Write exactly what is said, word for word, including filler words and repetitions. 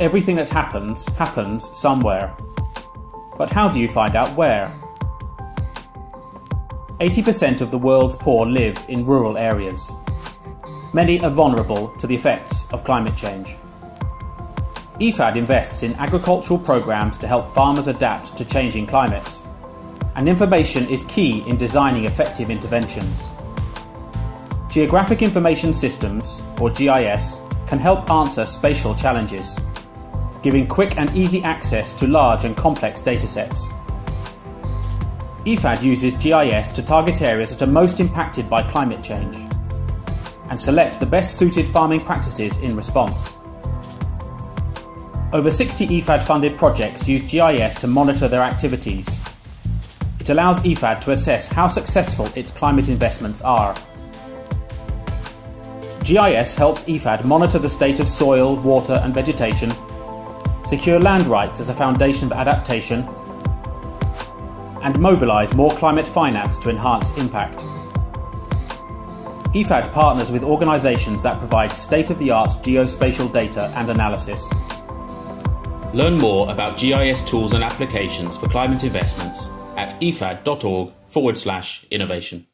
Everything that happens, happens somewhere. But how do you find out where? eighty percent of the world's poor live in rural areas. Many are vulnerable to the effects of climate change. I F A D invests in agricultural programs to help farmers adapt to changing climates, and information is key in designing effective interventions. Geographic Information Systems, or G I S, can help answer spatial challenges, giving quick and easy access to large and complex datasets. I F A D uses G I S to target areas that are most impacted by climate change and select the best suited farming practices in response. Over sixty I F A D-funded projects use G I S to monitor their activities. It allows I F A D to assess how successful its climate investments are. G I S helps I F A D monitor the state of soil, water and vegetation, secure land rights as a foundation for adaptation, and mobilise more climate finance to enhance impact. I F A D partners with organisations that provide state-of-the-art geospatial data and analysis. Learn more about G I S tools and applications for climate investments at ifad dot org forward slash innovation.